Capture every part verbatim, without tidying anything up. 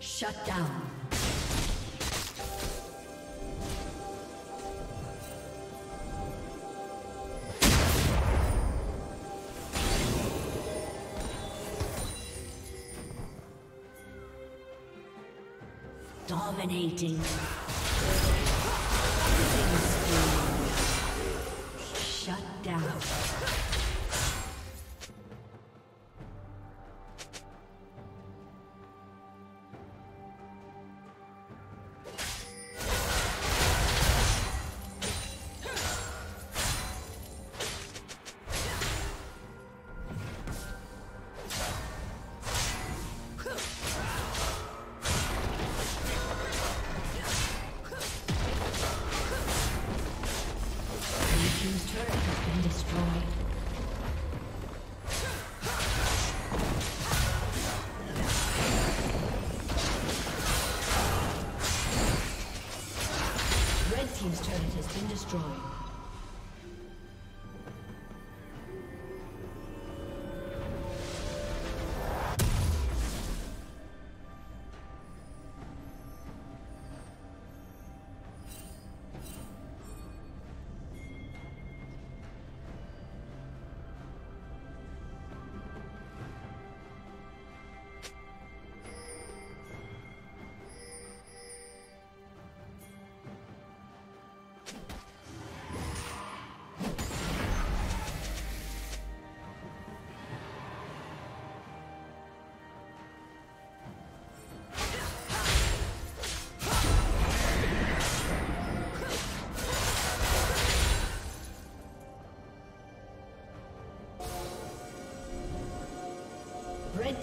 Shut down. Dominating. Shut down. Team's turret has been destroyed. Red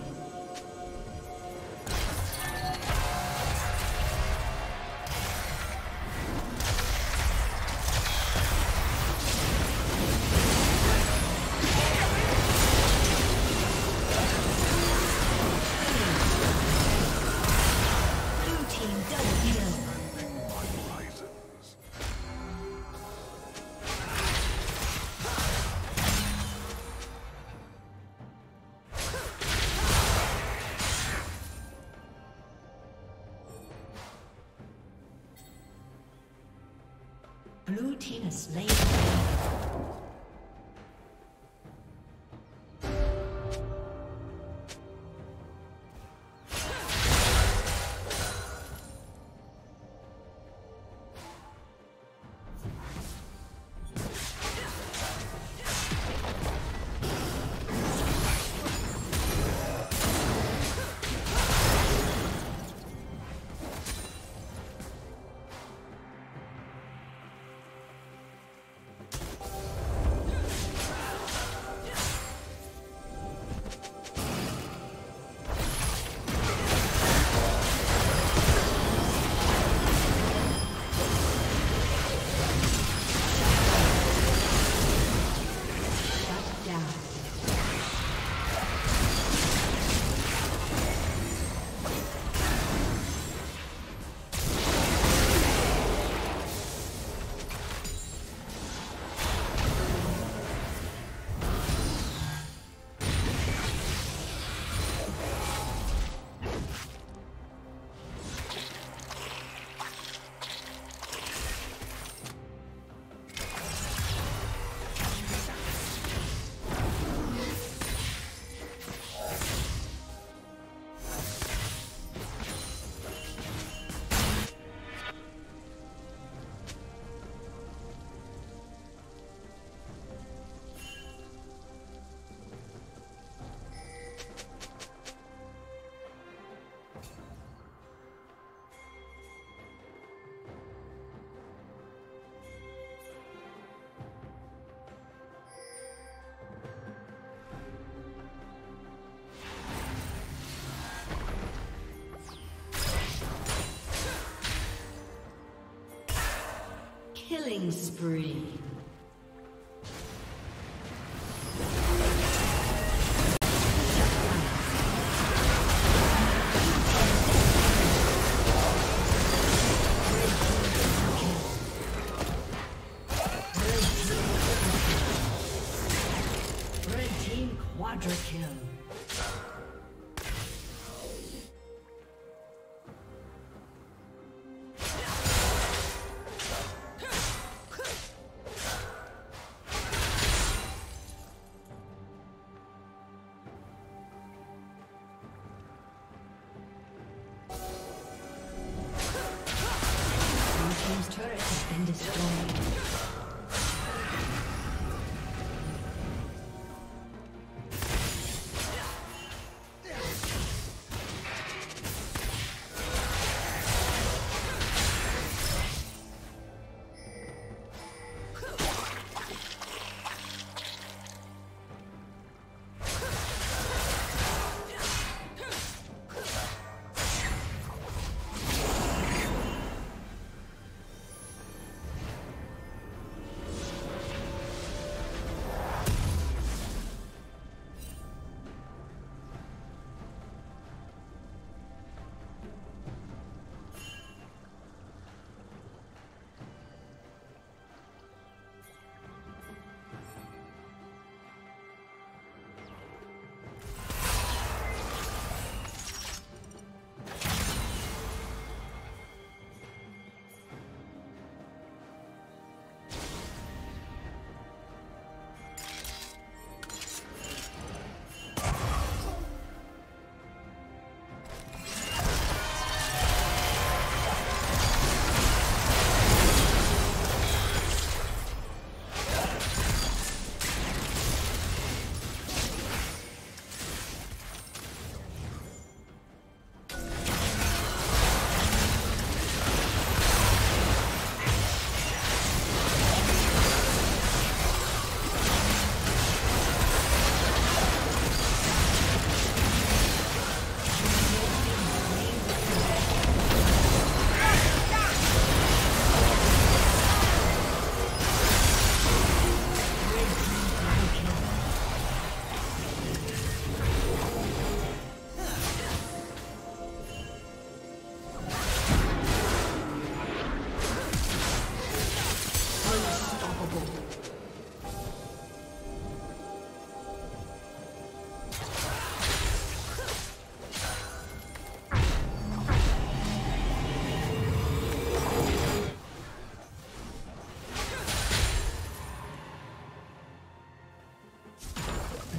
Blue team is slain. Killing spree.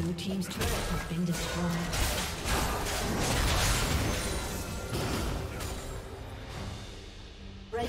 Blue team's turret has been destroyed. Red